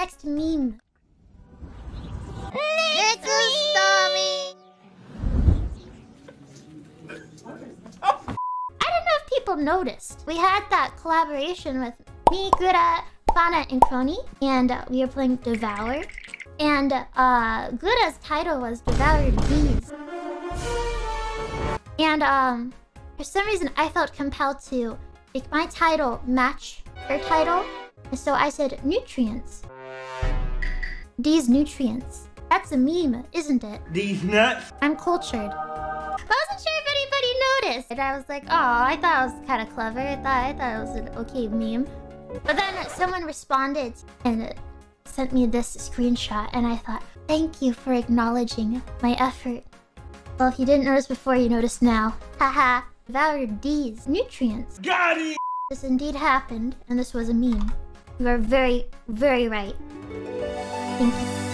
Next meme. Noticed. We had that collaboration with me, Ceres Fauna, and Kronii, and we were playing Devour, and Ceres' title was Devoured Bees, and for some reason I felt compelled to make my title match her title, and so I said nutrients. These nutrients. That's a meme, isn't it? These nuts. I'm cultured. I wasn't sure if anybody noticed. And I was like, oh, I thought it was kind of clever. I thought it was an okay meme. But then someone responded and sent me this screenshot. And I thought, thank you for acknowledging my effort. Well, if you didn't notice before, you notice now. Haha, devoured these nutrients. Got it! This indeed happened, and this was a meme. You are very, very right. Thank you.